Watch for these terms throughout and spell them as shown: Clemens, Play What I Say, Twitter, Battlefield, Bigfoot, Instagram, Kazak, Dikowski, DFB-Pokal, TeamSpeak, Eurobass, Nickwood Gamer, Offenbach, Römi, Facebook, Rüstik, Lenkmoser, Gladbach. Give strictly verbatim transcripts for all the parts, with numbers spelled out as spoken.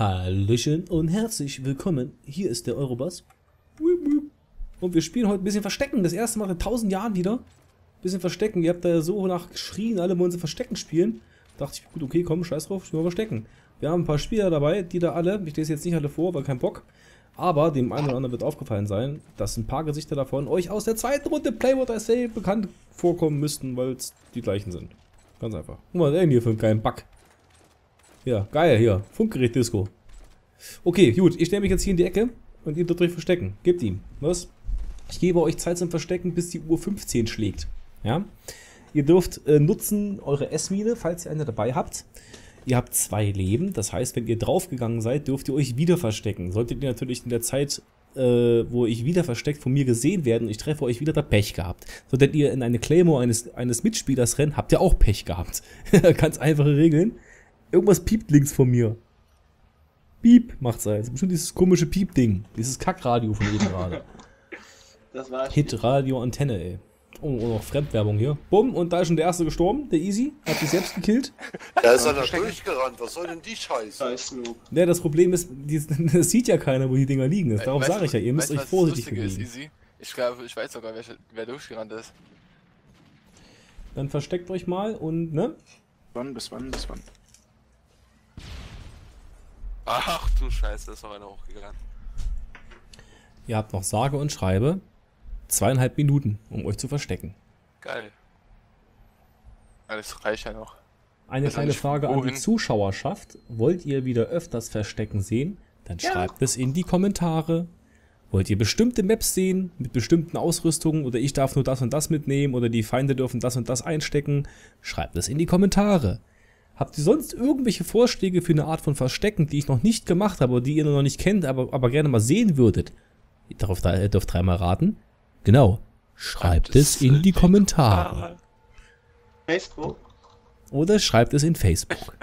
Hallöchen und herzlich willkommen, hier ist der Eurobass und wir spielen heute ein bisschen Verstecken, das erste Mal in tausend Jahren wieder. Ein bisschen Verstecken, ihr habt da ja so nach geschrien, alle wollen sie Verstecken spielen. Dachte ich, gut, okay, komm, scheiß drauf, spielen wir Verstecken. Wir haben ein paar Spieler dabei, die da alle, ich lese jetzt nicht alle vor, weil kein Bock, aber dem einen oder anderen wird aufgefallen sein, dass ein paar Gesichter davon euch aus der zweiten Runde Play What I Say bekannt vorkommen müssten, weil es die gleichen sind. Ganz einfach. Guck mal, den hier für einen geilen Bug. Ja, geil hier. Funkgerät Disco. Okay, gut. Ich stelle mich jetzt hier in die Ecke und ihr dürft euch verstecken. Gebt ihm. Was? Ich gebe euch Zeit zum Verstecken, bis die Uhr fünfzehn schlägt. Ja? Ihr dürft äh, nutzen eure S-Mine, falls ihr eine dabei habt. Ihr habt zwei Leben. Das heißt, wenn ihr draufgegangen seid, dürft ihr euch wieder verstecken. Solltet ihr natürlich in der Zeit, äh, wo ich wieder versteckt, von mir gesehen werden und ich treffe euch wieder, da Pech gehabt. Solltet ihr in eine Claymore eines, eines Mitspielers rennen, habt ihr auch Pech gehabt. Ganz einfache Regeln. Irgendwas piept links von mir. Piep macht's halt. Bestimmt dieses komische Piep-Ding. Dieses Kackradio von eben gerade. Das war's. Hit-Radio-Antenne, ey. Oh, oh, noch Fremdwerbung hier. Bumm, und da ist schon der erste gestorben. Der Easy. Hat sich selbst gekillt. Da ist er da durchgerannt. Was soll denn die Scheiße? Ja, das Problem ist, das sieht ja keiner, wo die Dinger liegen. Darum sage ich ja, ihr müsst euch vorsichtig verhalten. Ich glaube, ich weiß sogar, wer, wer durchgerannt ist. Dann versteckt euch mal und, ne? Wann, bis wann, bis wann? Ach du Scheiße, da ist noch einer hochgegangen. Ihr habt noch sage und schreibe zweieinhalb Minuten, um euch zu verstecken. Geil. Alles reicht ja noch. Eine das kleine Frage an die Zuschauerschaft. Wollt ihr wieder öfters Verstecken sehen? Dann ja. Schreibt es in die Kommentare. Wollt ihr bestimmte Maps sehen, mit bestimmten Ausrüstungen? Oder ich darf nur das und das mitnehmen? Oder die Feinde dürfen das und das einstecken? Schreibt es in die Kommentare. Habt ihr sonst irgendwelche Vorschläge für eine Art von Verstecken, die ich noch nicht gemacht habe, die ihr noch nicht kennt, aber, aber gerne mal sehen würdet? Ihr dürft, ihr dürft dreimal raten. Genau. Schreibt es in die Kommentare. Facebook. Oder schreibt es in Facebook.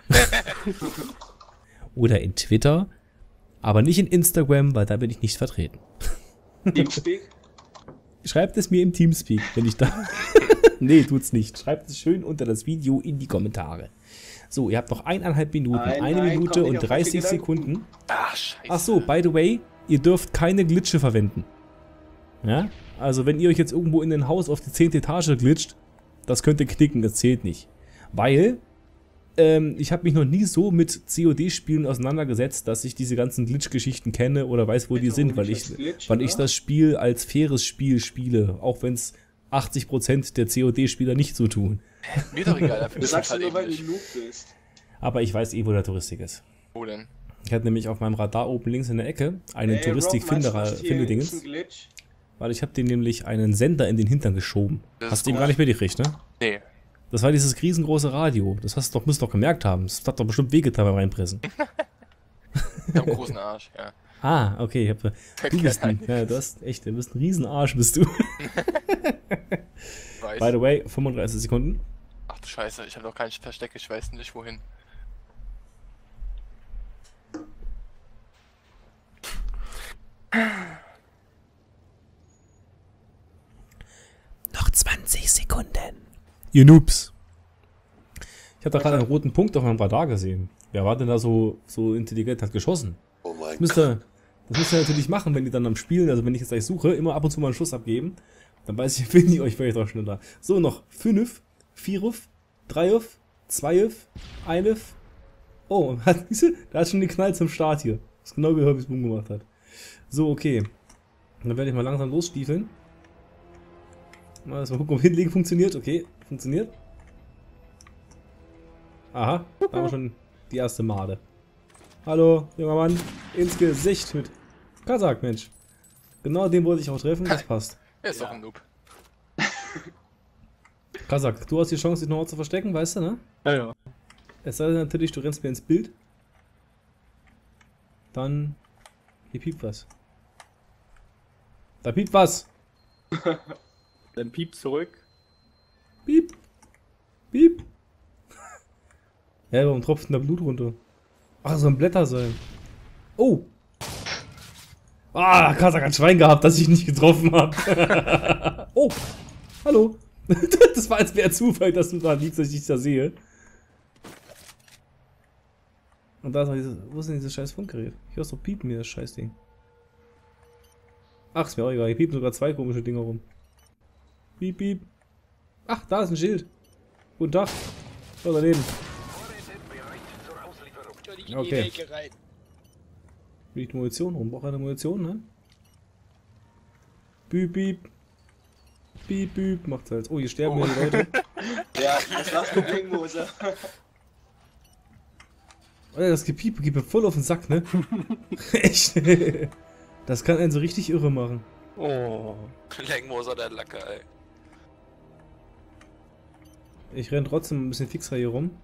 Oder in Twitter. Aber nicht in Instagram, weil da bin ich nicht vertreten. Teamspeak? Schreibt es mir im Teamspeak, wenn ich da... Nee, tut's nicht. Schreibt es schön unter das Video in die Kommentare. So, ihr habt noch eineinhalb Minuten, nein, eine nein, Minute komm, und dreißig Sekunden. Ach, scheiße. Ach so, by the way, ihr dürft keine Glitsche verwenden. Ja? Also wenn ihr euch jetzt irgendwo in ein Haus auf die zehnte Etage glitscht, das könnt ihr knicken, das zählt nicht. Weil, ähm, ich habe mich noch nie so mit C O D-Spielen auseinandergesetzt, dass ich diese ganzen Glitch-Geschichten kenne oder weiß, wo ich die sind, weil ich, Glitch, weil ich das Spiel als faires Spiel spiele, auch wenn es achtzig Prozent der C O D-Spieler nicht so tun. Mir doch egal, dafür das sagst du nur, weil du Noob bist. Aber ich weiß eh, wo der Touristik ist. Wo denn? Ich hatte nämlich auf meinem Radar oben links in der Ecke einen Touristik-Finder-Finder-Dingens. Weil ich habe dem nämlich einen Sender in den Hintern geschoben. Das hast du ihm gar nicht mitgekriegt, ne? Nee. Das war dieses riesengroße Radio. Das hast du doch, müsst doch gemerkt haben. Das hat doch bestimmt wehgetan beim Reinpressen. Ich hab einen großen Arsch, ja. Ah, okay. Ich hab, du bist ein, ja, du hast echt, du bist ein Riesenarsch, bist du. By the way, fünfunddreißig Sekunden. Ach du Scheiße, ich habe noch keinen Versteck, ich weiß nicht wohin. Noch zwanzig Sekunden. Ihr Noobs. Ich habe da gerade einen roten Punkt auf meinem Radar gesehen. Wer war denn da so, so intelligent, hat geschossen? Oh mein das müsst ihr, das müsst ihr natürlich machen, wenn ihr dann am Spielen, also wenn ich jetzt gleich suche, immer ab und zu mal einen Schuss abgeben. Dann weiß ich, finde ich euch vielleicht auch schneller. So, noch fünf, vier, drei, zwei, eins. Oh, hat, da hat schon den Knall zum Start hier. Das ist genau gehört, wie es Boom gemacht hat. So, okay. Dann werde ich mal langsam losstiefeln. Mal gucken, ob hinlegen funktioniert. Okay, funktioniert. Aha, da haben wir schon die erste Made. Hallo, junger Mann. Ins Gesicht mit Kazak, Mensch. Genau den wollte ich auch treffen, das passt. Er ist doch ein Noob. Kazak, du hast die Chance, dich nochmal zu verstecken, weißt du, ne? Ja, ja. Es sei denn natürlich, du rennst mir ins Bild. Dann... Hier piept was. Da piept was! Dann piept zurück. Piep! Piep! Ja, warum tropft denn da Blut runter? Ach, so ein Blätterseil. Oh! Ah, Kazak hat Schwein gehabt, dass ich nicht getroffen habe. Oh, hallo. Das war als wäre Zufall, dass du da liegst, dass ich dich da sehe. Und da ist noch dieses, wo ist denn dieses scheiß Funkgerät? Ich höre es doch piepen, mir das scheiß Ding. Ach, ist mir auch egal, hier piepen sogar zwei komische Dinger rum. Piep, piep. Ach, da ist ein Schild. Guten Tag. So, daneben. Okay. Liegt Munition rum. Braucht eine Munition, ne? Piep, piep. Piep, piep. Macht's halt. Oh, hier sterben oh. Mir die Leute. Ja, das war's mit Lenkmoser. Alter, das Gepiep geht mir voll auf den Sack, ne? Echt? Das kann einen so richtig irre machen. Oh. Lenkmoser, der Lacker, ey. Ich renn trotzdem ein bisschen fixer hier rum.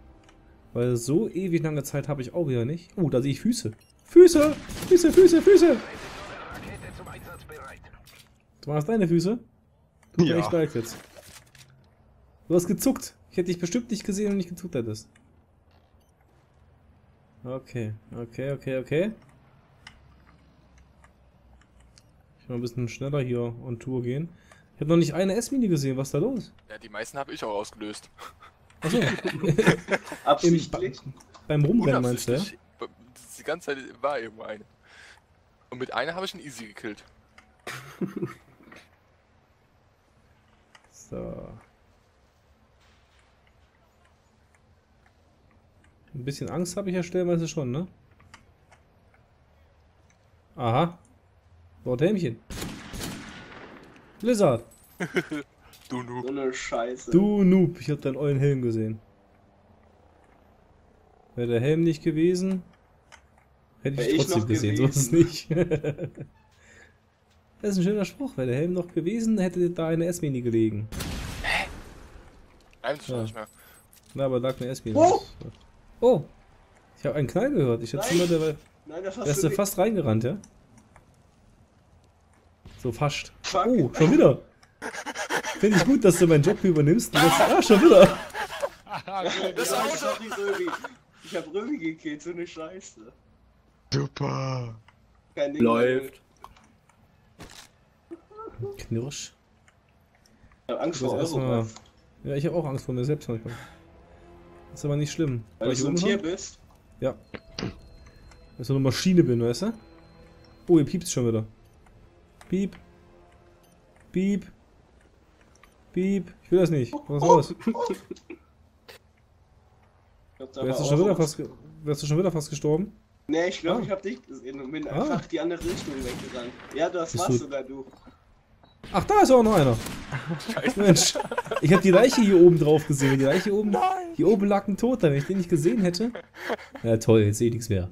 Weil so ewig lange Zeit habe ich auch wieder nicht. Oh, da sehe ich Füße. Füße! Füße, Füße, Füße! Du machst deine Füße? Du ja. Echt leid jetzt. Du hast gezuckt. Ich hätte dich bestimmt nicht gesehen, wenn du nicht gezuckt hättest. Okay, okay, okay, okay. Ich will mal ein bisschen schneller hier on Tour gehen. Ich habe noch nicht eine S-Mini gesehen, was ist da los? Ja, die meisten habe ich auch ausgelöst. Achso. Absichtlich. Im, beim Rumrennen meinst du, ja? Die ganze Zeit war irgendwo eine. Und mit einer habe ich einen Easy gekillt. So. Ein bisschen Angst habe ich ja stellenweise schon, ne? Aha. Dort Helmchen. Blizzard. Du Noob. So eine Scheiße. Du Noob, ich hab deinen ollen Helm gesehen. Wäre der Helm nicht gewesen, hätte ich trotzdem ich gesehen, gewesen. Sonst nicht. Das ist ein schöner Spruch. Wäre der Helm noch gewesen, hätte da eine S-Mini gelegen. Hä? Nein, das ja. Nicht mehr. Na, aber da lag eine S-Mini. Oh! Oh! Ich habe einen Knall gehört. Ich hätte immer dabei. Nein, das hast wärst du fast reingerannt, ja? So fast. Fuck. Oh, schon wieder! Finde ich gut, dass du meinen Job übernimmst. Und das, ah, schon wieder! Das ja, Auto. Ich hab Römi gekillt, so eine Scheiße. Super! Kein Ding läuft! Mehr. Knirsch. Ich hab Angst vor Europass. Ja, ich hab auch Angst vor mir selbst manchmal. Das ist aber nicht schlimm. Weil, Weil du so ein Tier bist? Ja. Weil ich so eine Maschine bin, weißt du? Oh, ihr piepst schon wieder. Piep. Piep. Piep. Ich will das nicht. Was oh, raus? Oh, oh. Wärst du, schon wieder fast wärst du schon wieder fast gestorben? Nee, ich glaube, ah. ich hab dich gesehen und bin ah. einfach die andere Richtung weggerannt. Ja, das warst sogar du. Ach, da ist auch noch einer. Scheiße. Mensch, ich hab die Leiche hier oben drauf gesehen. Die Leiche hier oben, hier oben lag ein Toter. Wenn ich den nicht gesehen hätte. Ja, toll, jetzt sehe ich nichts mehr.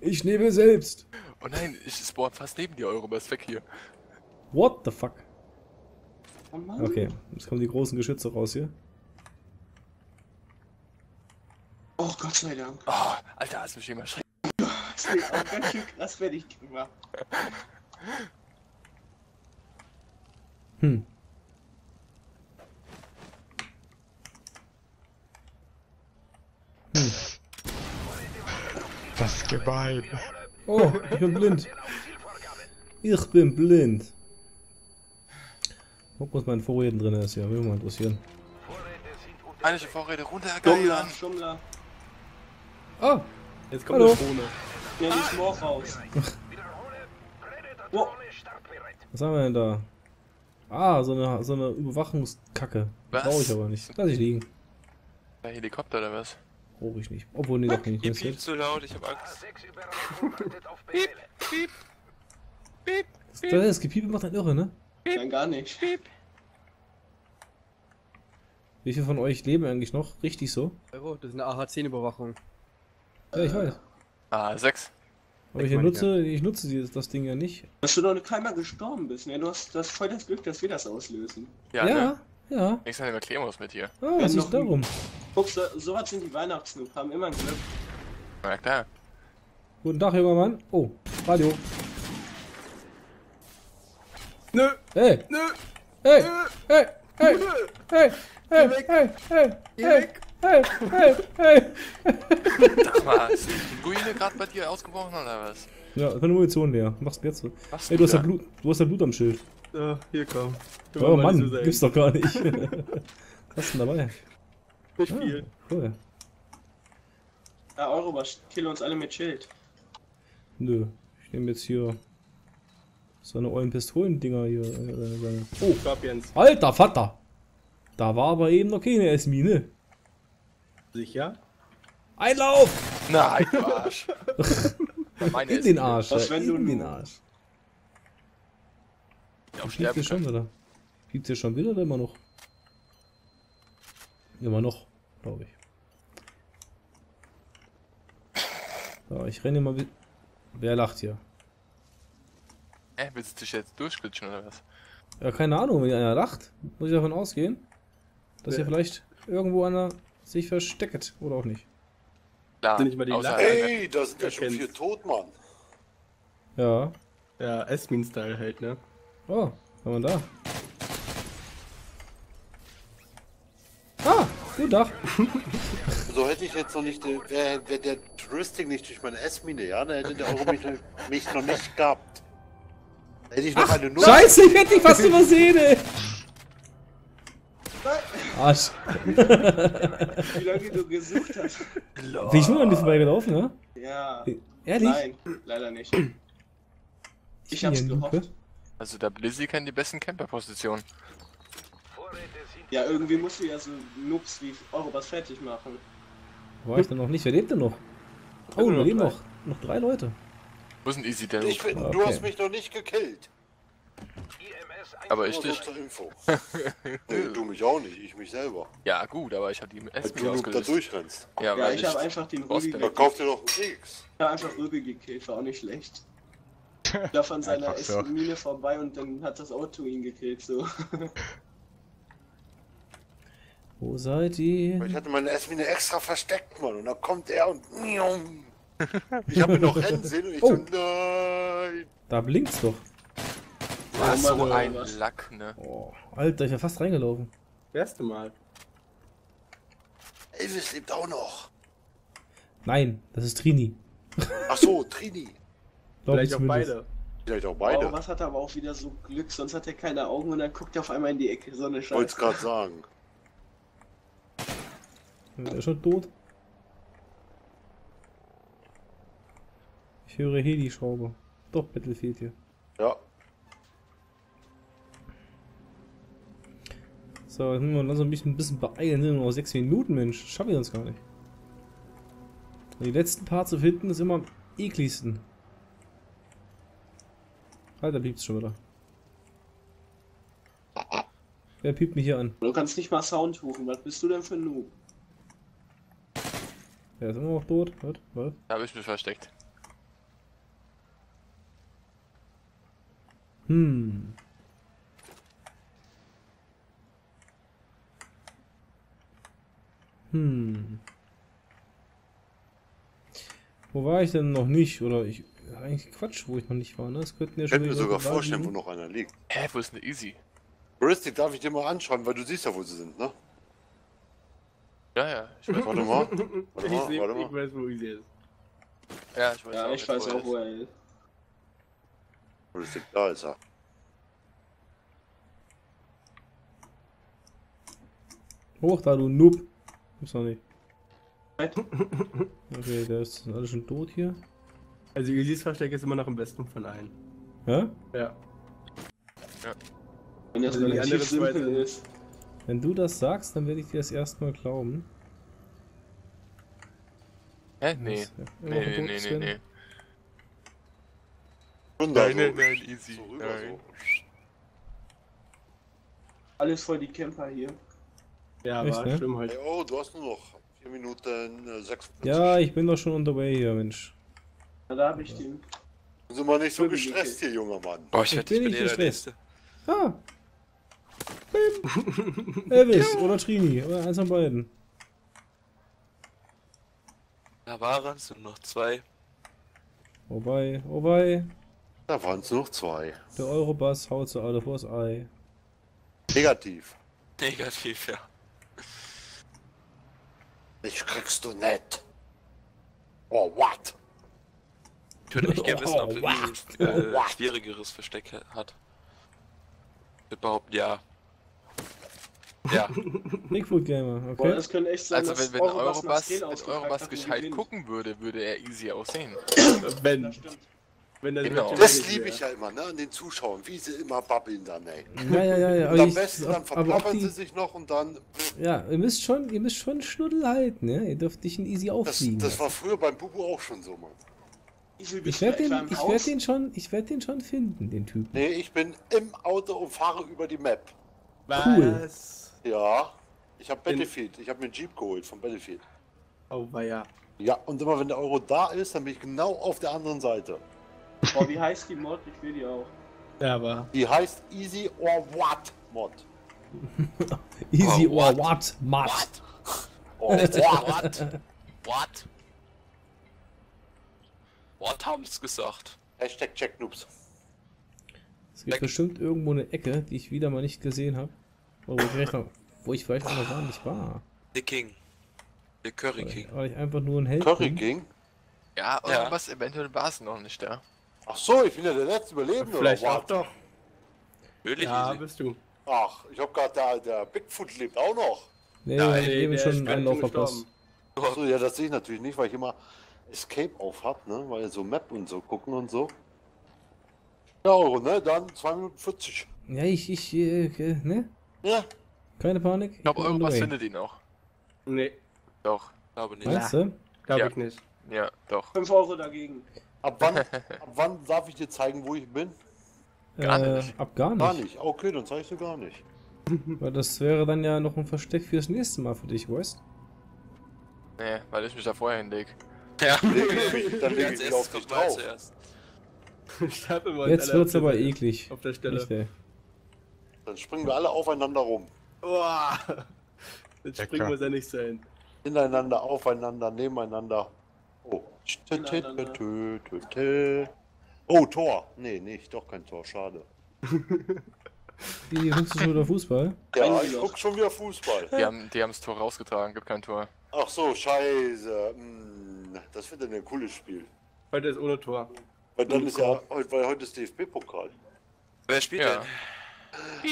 Ich nehme selbst. Oh nein, ich spawn fast neben dir, Eurobass weg hier. What the fuck? Oh Mann. Okay, jetzt kommen die großen Geschütze raus hier. Oh Gott sei Dank. Oh, Alter, hast du mich immer erschreckt. Das ist auch ganz schön krass fertig gemacht. Hm. Hm. Das ist gemein. Oh, ich bin blind. Ich bin blind. Guck, was mein Vorräten drin ist, ja, will mal interessieren. Einige Vorräte runter, Geilern. Schummler. Oh, jetzt kommt eine Drohne. Ja, die Schmorf raus. Oh. Was haben wir denn da? Ah, so eine, so eine Überwachungskacke. Was? Brauche ich aber nicht. Lass ich liegen. Ein Helikopter oder was? Brauche ich nicht. Obwohl, nee, doch nicht. Ich piep zu laut, ich hab Angst. Piep, piep, piep, piep. Das Gepiepe macht einen irre, ne? Piep. Nein, gar nicht. Piep. Wie viele von euch leben eigentlich noch? Richtig so? Das ist eine A H zehn-Überwachung. Ja, ich weiß. A sechs. Aber ich, ich nutze, ich nutze dieses, das Ding ja nicht. Dass du noch keinmal gestorben bist, ne? Du hast das voll das Glück, dass wir das auslösen. Ja, ja. Ne? Ja. Ich sage immer Clemens mit dir. Ah, was ist darum? Guck, so, sowas sind die Weihnachtsnoob, haben immer ein Glück. Na klar. Guten Tag, junger Mann. Oh, Radio. Nö. Hey. Nö. Hey. Nö. Hey. Hey. Nö. Hey. Hey. Hey. Hey. Hey. Hey. Hey, hey, hey! Sag mal, ist die Ruine gerade bei dir ausgebrochen oder was? Ja, meine Munition leer. Mach's jetzt so. Ey, du hast, ja Blut, du hast ja Blut am Schild. Ja, hier komm. Hier oh Mann, gibt's doch gar nicht. Was ist denn dabei? Nicht ah, viel. Cool. Ja, Eurobass, kill uns alle mit Schild. Nö, ich nehme jetzt hier so eine ollen Pistolen-Dinger hier. Äh, oh, gab Jens. Alter Vater! Da war aber eben noch keine S-Mine. Sicher? Einlauf! Nein, du Arsch! Meine in den Arsch, was, wenn in du den Arsch. Ja, sterben schon wieder. Gibt's hier schon wieder oder immer noch? Immer noch, glaube ich. So, ich renne mal. Wer lacht hier? Äh, willst du dich jetzt durchglitschen oder was? Ja, keine Ahnung, wenn einer lacht, muss ich davon ausgehen, dass ja. Hier vielleicht irgendwo einer sich versteckt oder auch nicht. Klar, sind nicht mal die ey, da sind ja schon vier tot, Mann. Ja. Ja, Esmin-Style halt, ne? Oh, war man da. Ah, gut Dach. So hätte ich jetzt noch nicht, wäre wär der Rüstik nicht durch meine Esmine, ja, da hätte der Euro mich, mich noch nicht gehabt. Da hätte ich noch ach, eine Null. Scheiße, ich hätte dich fast übersehen, ey. Arsch. Wie lange du gesucht hast. Bin ich nur an dir vorbeigelaufen, ne? Ja. Ehrlich? Nein, leider nicht. Ich hab's ja, gehofft. Also der Blizzy kann die besten Camper-Positionen. Ja, irgendwie musst du ja so Noobs wie Eurobass fertig machen. War ich denn noch nicht? Wer lebt denn noch? Oh, da leben noch. Noch drei Leute. Wo ist ein Easy denn? Ich bin, ah, okay. Du hast mich noch nicht gekillt. Aber ich dich. Nee, du mich auch nicht, ich mich selber. Ja gut, aber ich hab die S mit ausgelöst. Weil du da durchrennst. Ja, ja ich, ich hab einfach den Röbi gekillt. Da kauft ihr doch einen Keks. Ja, einfach Röbi gekillt, war auch nicht schlecht. Ich lauf an seiner S-Mine vorbei und dann hat das Auto ihn gekillt, so. Wo seid ihr? Ich hatte meine S-Mine extra versteckt, Mann, und dann kommt er und... Ich hab ihn noch rennen sehen und ich oh. so... Nein! Da blinkt's doch. Was so ein Lack, ne? Oh, Alter, ich bin fast reingelaufen. Das erste Mal. Elvis lebt auch noch. Nein, das ist Trini. Ach so, Trini. Vielleicht auch beide. Vielleicht auch beide. Oh, was hat er aber auch wieder so Glück, sonst hat er keine Augen und dann guckt er auf einmal in die Ecke, so eine Scheiße. Wollt's gerade sagen. Ist er schon tot? Ich höre Heli-Schraube. Doch, Battlefield hier. Ja. So, jetzt müssen wir uns langsam ein bisschen beeilen, sind nur noch sechs Minuten, Mensch, schaffen wir uns gar nicht. Die letzten paar zu finden ist immer am ekligsten. Alter, piept's schon wieder. Wer piept mich hier an? Du kannst nicht mal Sound rufen, was bist du denn für ein Noob? Der ist immer noch tot, was? Was? Da hab ich mich versteckt. Hm. Hm. Wo war ich denn noch nicht? Oder ich. Eigentlich Quatsch, wo ich noch nicht war, ne? Das könnten ja schon. Ich könnte mir sogar vorstellen, liegen. Wo noch einer liegt. Hä, wo ist eine Easy? Rüstik, darf ich dir mal anschreiben, weil du siehst ja, wo sie sind, ne? Ja, ja. Ich weiß, warte mal. Warte mal, ich warte mal. Ich weiß, wo Easy ist. Ja, ich weiß, ja, auch, ich weiß auch, wo er ist. Rüstik, da ist er. Hoch da, du Noob. Gibt's noch nicht. Okay, der ist alles schon tot hier. Also Easys Versteck ist immer noch am besten von allen. Ja? Ja. Ja. Wenn das also relativ simpel ist. Wenn du das sagst, dann werde ich dir das erstmal glauben. Hä? Nee. Nee, nee, nee, nee, nee. Nein, nein, nein, Easy. Alles voll die Camper hier. Ja, echt, war ne? Schlimm halt. Hey, oh, du hast nur noch vier Minuten sechsundvierzig. Ja, ich bin doch schon unterwegs hier, Mensch. Na, da hab ich ja. Den. Sind mal nicht so gestresst hier, junger Mann. Boah, ich, ich bin nicht gestresst. Ah. Elvis oder Trini, oder eins von beiden. Da waren es noch zwei. Oh wei, oh wei. Da waren es noch zwei. Der Eurobass haut so alle vors Ei. Negativ. Negativ, ja. Ich kriegst du nicht. Oh, what? Ich würde echt gerne wissen, ob oh, er ein äh, schwierigeres Versteck hat. Ich würde behaupten, ja. Ja. Nickwood Gamer, okay. Boah, das könnte echt sein, also wenn, wenn Eurobass, Eurobass, wenn Eurobass gescheit gucken würde, würde er easy aussehen. Wenn. Das stimmt. Wenn der genau. Das liebe ich ja immer, ne, an den Zuschauern, wie sie immer babbeln dann, ey. Ja, ja, ja, ja. Und am besten, dann verplappern sie sich noch und dann... Ja, ihr müsst schon, ihr müsst schon Schnuddel halten, ne, ihr dürft nicht in easy auffliegen. Das, das war früher beim Bubu auch schon so, Mann. Ich, ich werde den, werd den, schon, ich werd den schon finden, den Typen. Nee, ich bin im Auto und fahre über die Map. Cool. Ja, ich habe Battlefield, ich habe mir einen Jeep geholt von Battlefield. Oh, ja. Ja, und immer wenn der Euro da ist, dann bin ich genau auf der anderen Seite. Boah, wie heißt die Mod? Ich will die auch. Ja, aber... Die heißt Easy or What Mod. Easy or, or What Mod. What? Or What? What? What haben's gesagt? Hashtag Checknoobs. Es gibt Check. bestimmt irgendwo eine Ecke, die ich wieder mal nicht gesehen habe. Wo, wo ich vielleicht noch gar nicht war. The King. The Curry King. Weil ich einfach nur ein Held Curry bin. King? Ja, oder ja. was? Eventuell war es noch nicht da. Ja. Ach so, ich bin ja der letzte Überlebende, oder? Vielleicht auch doch. Wirklich? Ja, easy. bist du. Ach, ich hab grad da, der Bigfoot lebt auch noch. Nee, Nein, ich lebe schon einen Lauf verpasst. Achso, ja, das sehe ich natürlich nicht, weil ich immer Escape auf hab, ne? Weil so Map und so gucken und so. Ja, Euro, ne? Dann zwei Minuten vierzig. Ja, ich, ich, äh, ne? Ja. Keine Panik. Ich, ich glaube, irgendwas findet ihn auch. Nee. Doch, glaube nicht. Weißt du? Glaube ja. ich nicht. Ja, doch. fünf Euro dagegen. Ab wann, ab wann darf ich dir zeigen, wo ich bin? Gar äh, nicht. Ab gar nicht. Gar nicht. Okay, dann zeigst du gar nicht. Weil das wäre dann ja noch ein Versteck fürs nächste Mal für dich, weißt? Nee, weil ich mich da vorher hinleg. Ja. Dann leg ich mich auf dich drauf. Jetzt wird's aber eklig. Auf der Stelle. Nicht, dann springen wir alle aufeinander rum. Boah. Jetzt springen wir ja nicht so hin. Ineinander, aufeinander, nebeneinander. Oh. Oh, Tor! Nee, nicht, doch kein Tor, schade. Die guckst du schon wieder Fußball? Ja, ich guck schon wieder Fußball. Die haben, die haben das Tor rausgetragen, gibt kein Tor. Ach so, scheiße. Das wird dann ein cooles Spiel. Heute ist ohne Tor. Weil, dann ist ja, weil heute ist D F B-Pokal. Wer spielt ja.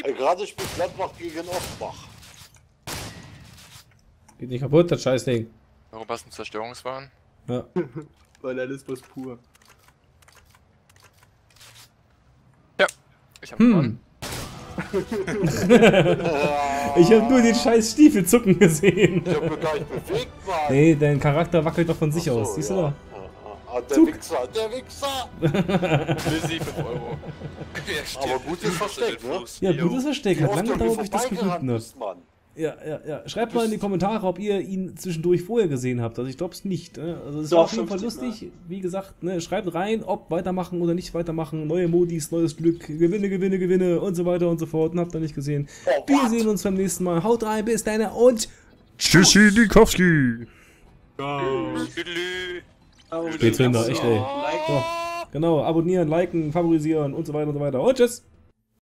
denn? Gerade spielt Gladbach gegen Offenbach. Geht nicht kaputt, das Scheißding. Warum hast du einen Zerstörungswahn? Ja. Vandalismus pur. Ja, ich hab gewonnen. Ich hab nur den scheiß Stiefel zucken gesehen. Ich hab mir gar nicht bewegt, Mann. Nee, dein Charakter wackelt doch von Ach sich so, aus, siehst ja. du da? Ah, der Zug. Wichser, der Wichser! Lizzie, fünf Euro. Aber gutes Versteck, ne? Ja, gutes Versteck. Hat lange gedauert, bis ich das gefunden hab. Ja, ja, ja. Schreibt mal in die Kommentare, ob ihr ihn zwischendurch vorher gesehen habt. Also ich glaube es nicht. Also es war auf jeden Fall lustig. Wie gesagt, ne, schreibt rein, ob weitermachen oder nicht weitermachen. Neue Modis, neues Glück, Gewinne, Gewinne, Gewinne und so weiter und so fort. Und habt ihr nicht gesehen. Oh, wir sehen uns beim nächsten Mal. Haut rein, bis dann und tschüssi, Dikowski. Geht's hinter, echt ey. Genau, abonnieren, liken, favorisieren und so weiter und so weiter. Und tschüss.